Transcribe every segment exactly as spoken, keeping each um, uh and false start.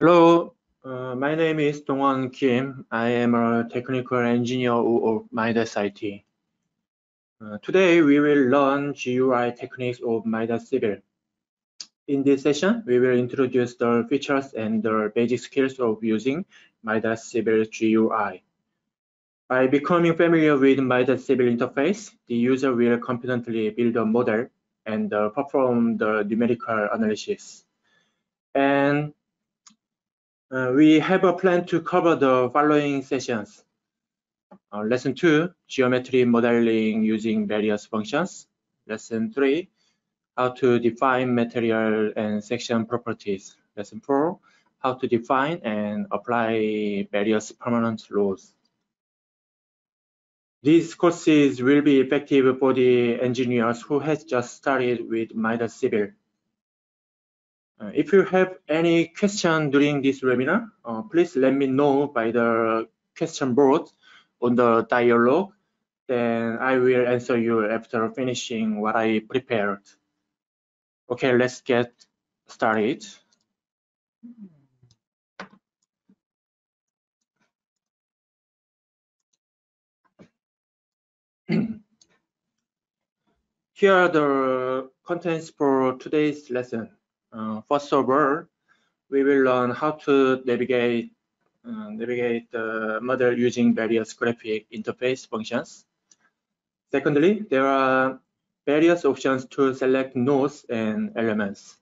Hello, uh, my name is Dongwon Kim. I am a technical engineer of Midas I T. Uh, today, we will learn G U I techniques of Midas Civil. In this session, we will introduce the features and the basic skills of using Midas Civil G U I. By becoming familiar with Midas Civil interface, the user will confidently build a model and uh, perform the numerical analysis. And Uh, we have a plan to cover the following sessions. Uh, lesson two, geometry modeling using various functions. Lesson three, how to define material and section properties. Lesson four, how to define and apply various permanent laws. These courses will be effective for the engineers who has just started with Midas Civil. Uh, if you have any question during this webinar, uh, please let me know by the question board on the dialogue. Then I will answer you after finishing what I prepared. Okay, let's get started. Here are the contents for today's lesson. Uh, first of all, we will learn how to navigate uh, navigate the model using various graphic interface functions. Secondly, there are various options to select nodes and elements.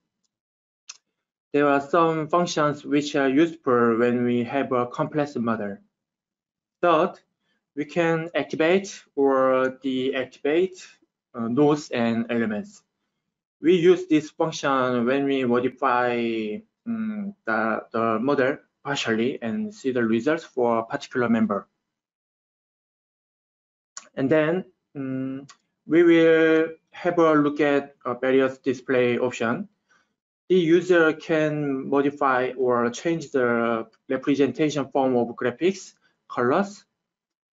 There are some functions which are useful when we have a complex model. Third, we can activate or deactivate uh, nodes and elements. We use this function when we modify um, the, the model partially and see the results for a particular member. And then um, we will have a look at a various display option. The user can modify or change the representation form of graphics, colors,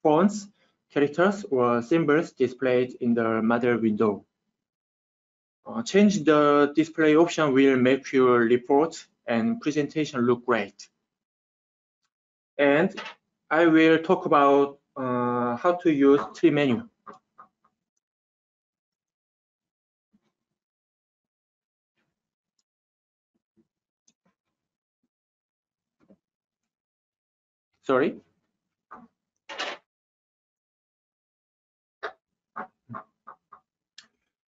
fonts, characters, or symbols displayed in the model window. Uh, change the display option will make your report and presentation look great. And I will talk about uh, how to use tree menu. Sorry.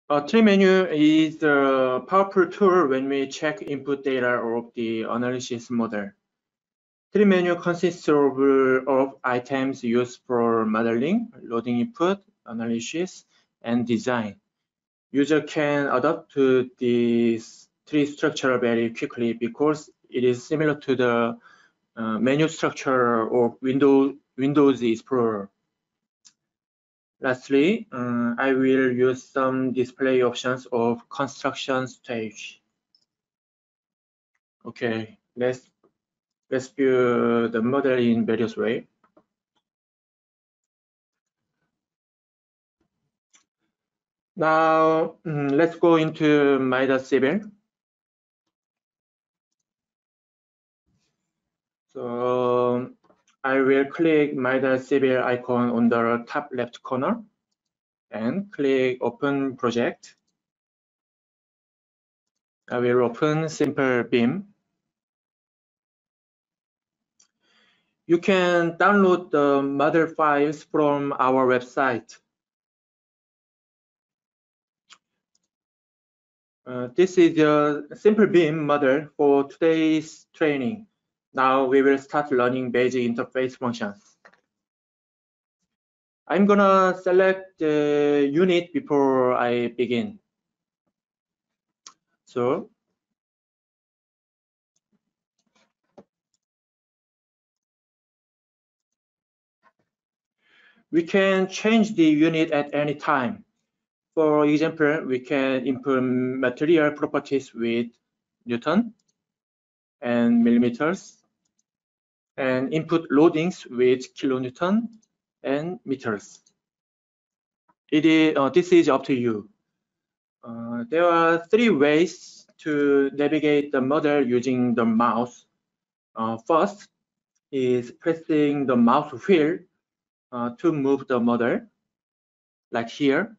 A tree menu is a powerful tool when we check input data of the analysis model. Tree menu consists of, of items used for modeling, loading input, analysis, and design. User can adapt to this tree structure very quickly because it is similar to the uh, menu structure of Windows, Windows Explorer. Lastly, um, I will use some display options of construction stage. Okay, let's let's view the model in various ways. Now um, let's go into Midas Civil. So I will click Midas Civil icon on the top left corner and click Open Project. I will open Simple Beam. You can download the model files from our website. Uh, this is the Simple Beam model for today's training. Now we will start learning basic interface functions. I'm gonna select the unit before I begin. So, we can change the unit at any time. For example, we can input material properties with Newton and millimeters, and input loadings with kilonewton and meters. It is, uh, this is up to you. Uh, there are three ways to navigate the model using the mouse. Uh, first is pressing the mouse wheel uh, to move the model, like here.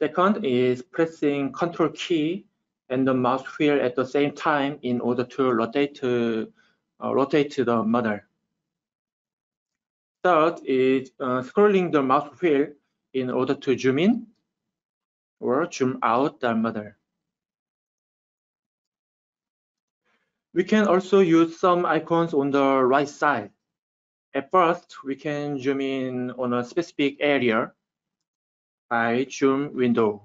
Second is pressing Control key and the mouse wheel at the same time in order to rotate to uh, rotate the model. Third is uh, scrolling the mouse wheel in order to zoom in or zoom out the model. We can also use some icons on the right side. At first, we can zoom in on a specific area by zoom window.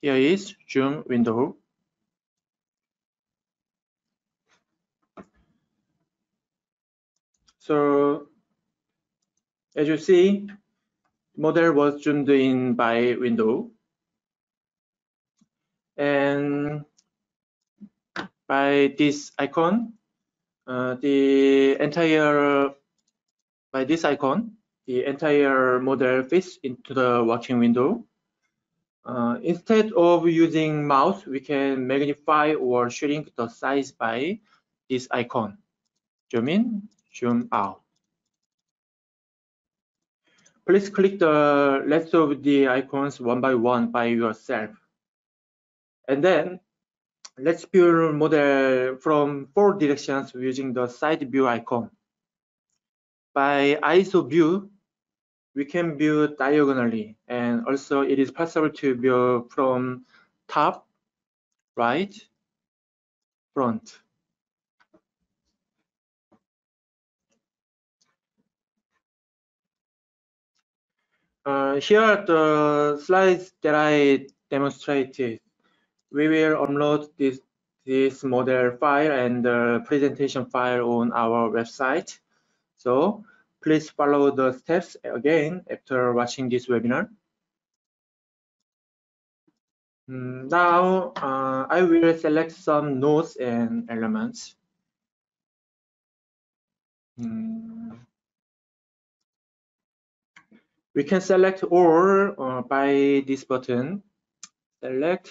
Here is zoom window. So as you see, model was zoomed in by window. And by this icon, uh, the entire by this icon, the entire model fits into the working window. Uh, instead of using mouse, we can magnify or shrink the size by this icon. Zoom in, zoom out. Please click the rest of the icons one by one by yourself, and then let's build model from four directions using the side view icon. By I S O view, we can view diagonally, and also it is possible to view from top, right, front. Uh, here are the slides that I demonstrated. We will upload this, this model file and the presentation file on our website. So please follow the steps again after watching this webinar. Now uh, I will select some nodes and elements. We can select all uh, by this button. Select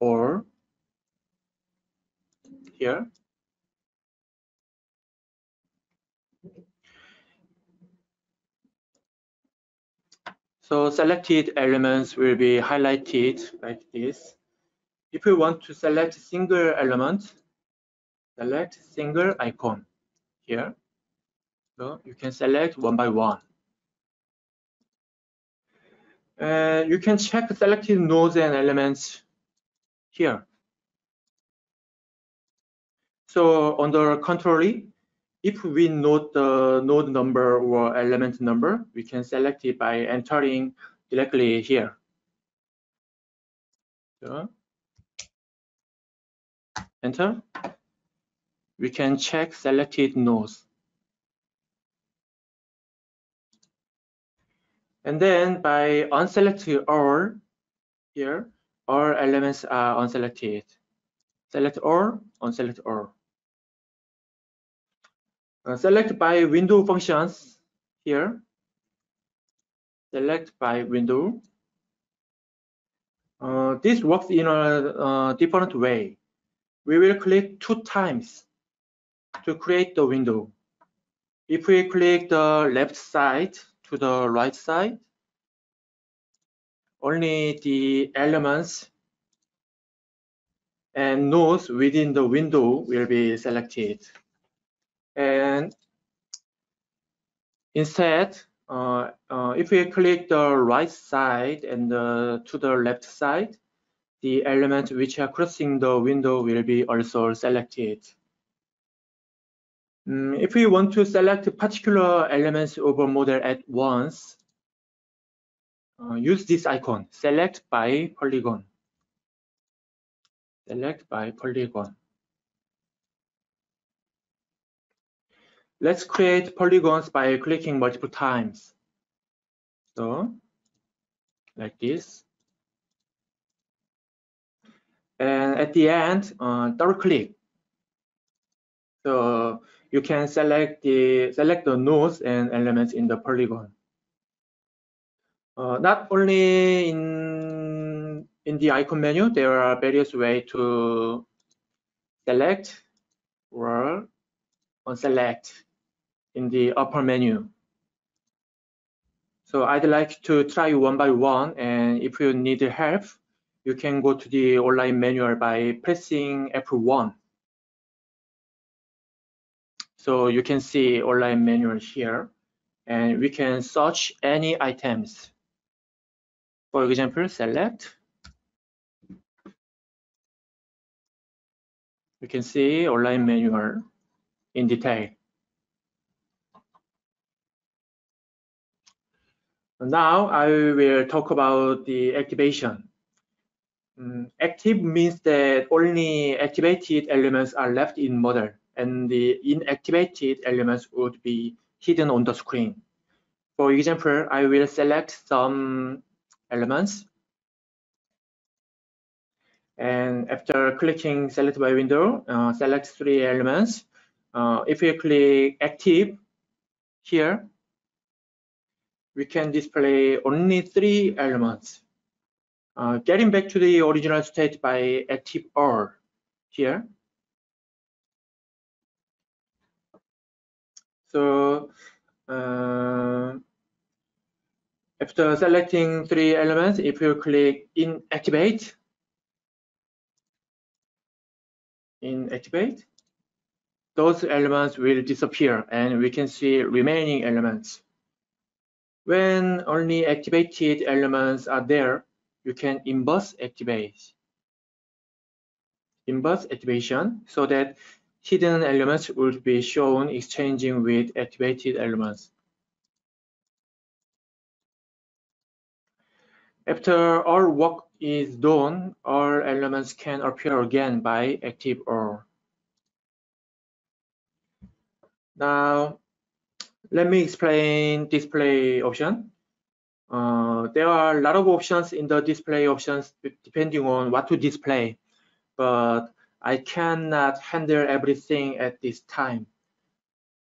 or here. So selected elements will be highlighted like this. If we want to select single element, select single icon here. So you can select one by one. Uh, you can check selected nodes and elements here. So on the contrary, if we note the node number or element number, we can select it by entering directly here. So enter. We can check selected nodes. And then by unselected all here, all elements are unselected. Select all, unselect all. Uh, select by window functions here. Select by window. Uh, this works in a uh, different way. We will click two times to create the window. If we click the left side to the right side, only the elements and nodes within the window will be selected. And instead, uh, uh, if we click the right side and uh, to the left side, the elements which are crossing the window will be also selected. Mm, if we want to select particular elements of a model at once, Uh, use this icon, select by polygon. Select by polygon. Let's create polygons by clicking multiple times. So, like this. And at the end, uh, double click. So you can select the select the nodes and elements in the polygon. Uh, not only in in the icon menu, there are various ways to select or on select in the upper menu. So I'd like to try one by one, and if you need help, you can go to the online manual by pressing F one. So you can see online manual here, and we can search any items. For example, select. You can see online manual in detail. Now I will talk about the activation. Um, active means that only activated elements are left in model, and the inactivated elements would be hidden on the screen. For example, I will select some elements, and after clicking select by window, uh, select three elements. Uh, if you click active here, we can display only three elements. Uh, getting back to the original state by active all here. So uh, after selecting three elements, if you click inactivate, inactivate, those elements will disappear, and we can see remaining elements. When only activated elements are there, you can inverse activate, inverse activation, so that hidden elements would be shown exchanging with activated elements. After all work is done, all elements can appear again by active or. Now, let me explain display option. Uh, there are a lot of options in the display options depending on what to display, but I cannot handle everything at this time.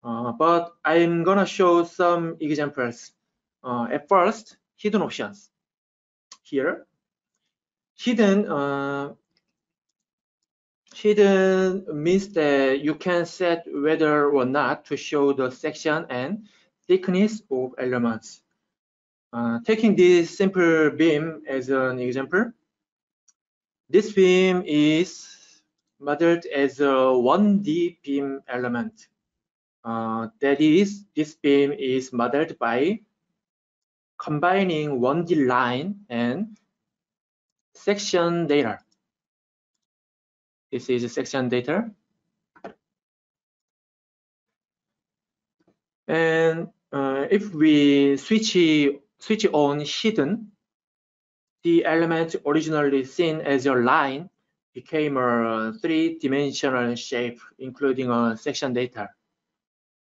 Uh, but I'm gonna show some examples. Uh, at first, hidden options. Here, hidden uh, hidden means that you can set whether or not to show the section and thickness of elements. Uh, taking this simple beam as an example, this beam is modeled as a one D beam element. Uh, that is, this beam is modeled by combining one D line and section data. This is a section data. And uh, if we switch, switch on hidden, the element originally seen as a line became a three-dimensional shape, including a section data.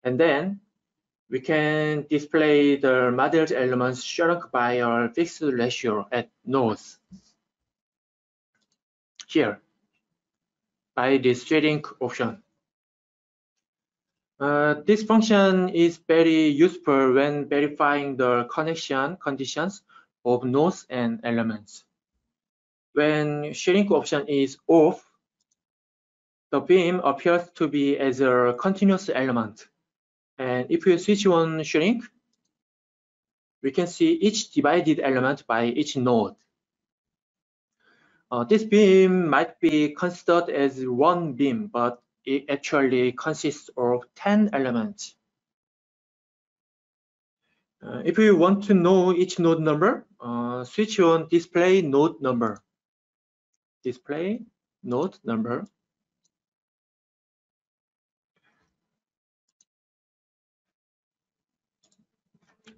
And then we can display the modeled elements shrunk by a fixed ratio at nodes. Here, by this shrink option. Uh, this function is very useful when verifying the connection conditions of nodes and elements. When shrink option is off, the beam appears to be as a continuous element. And if you switch on shrink, we can see each divided element by each node. Uh, this beam might be considered as one beam, but it actually consists of ten elements. Uh, if you want to know each node number, uh, switch on display node number. Display node number.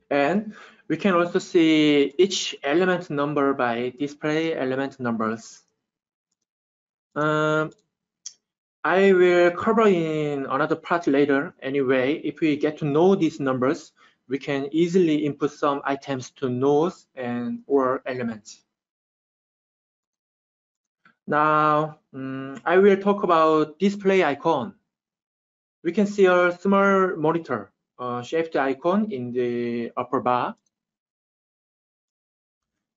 And we can also see each element number by display element numbers. Um, I will cover in another part later. Anyway, if we get to know these numbers, we can easily input some items to nodes and or elements. Now, um, I will talk about display icon. We can see a small monitor, uh, shaped icon in the upper bar.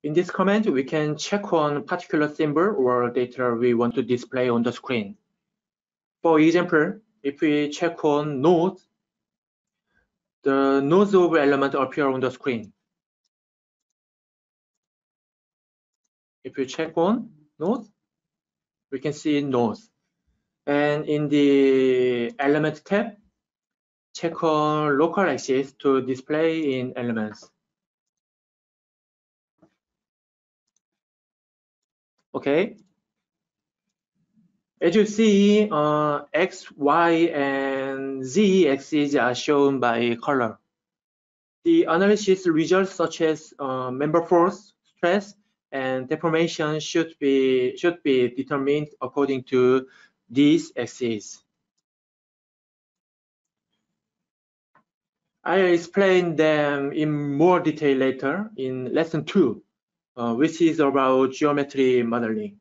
In this command, we can check on particular symbol or data we want to display on the screen. For example, if we check on nodes, the nodes of element appear on the screen. If we check on nodes, we can see nodes. And in the element tab, check on local axis to display in elements. Okay. As you see, uh, X, Y, and Z axes are shown by color. The analysis results such as uh, member force, stress, and deformation should be should be determined according to these axes. I'll explain them in more detail later in lesson two, uh, which is about geometry modeling.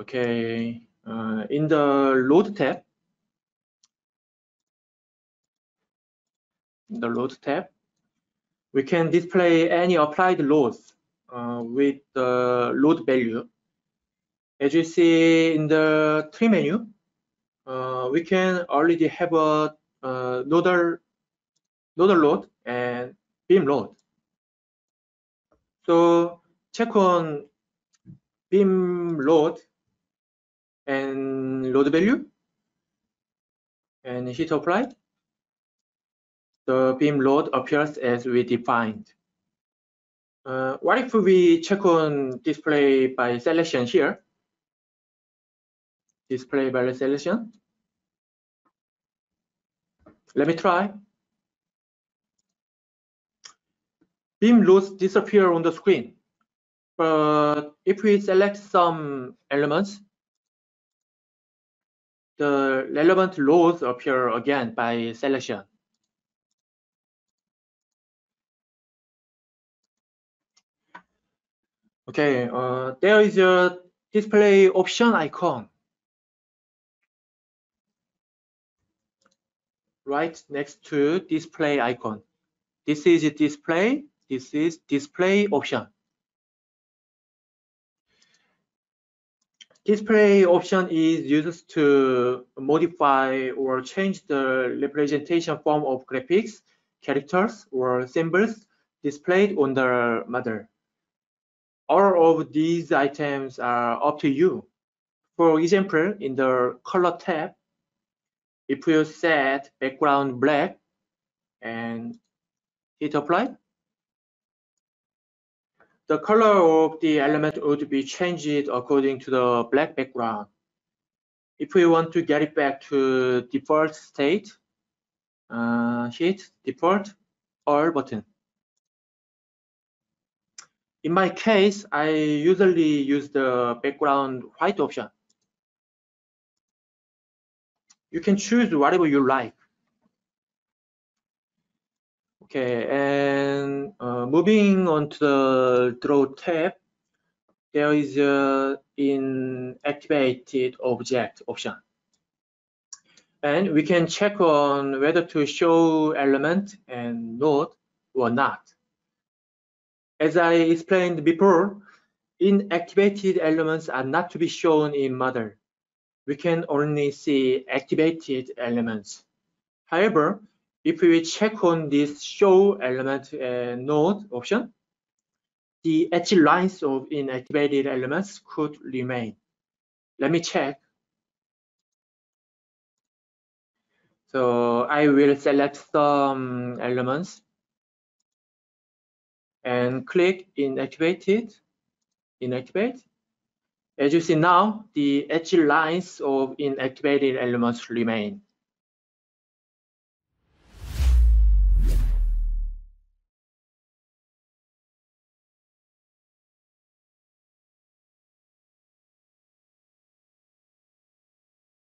Okay, uh, in the load tab, in the load tab, we can display any applied loads uh, with the load value. As you see in the tree menu, uh, we can already have a uh, nodal, nodal load and beam load. So check on beam load and load value and hit apply. The beam load appears as we defined. Uh, what if we check on display by selection here? Display by selection. Let me try. Beam loads disappear on the screen. But if we select some elements, the relevant loads appear again by selection. Okay, uh, there is a display option icon right next to display icon. This is display, this is display option. Display option is used to modify or change the representation form of graphics, characters, or symbols displayed on the model. All of these items are up to you. For example, in the color tab, if you set background black and hit apply, the color of the element would be changed according to the black background. If we want to get it back to default state, uh, hit default all button. In my case, I usually use the background white option. You can choose whatever you like. Okay, and uh, moving on to the draw tab, there is a in activated object option. And we can check on whether to show element and node or not. As I explained before, inactivated elements are not to be shown in model. We can only see activated elements. However, if we check on this show element and node option, the edge lines of inactivated elements could remain. Let me check. So I will select some elements and click inactivated, inactivate. As you see now, the edge lines of inactivated elements remain.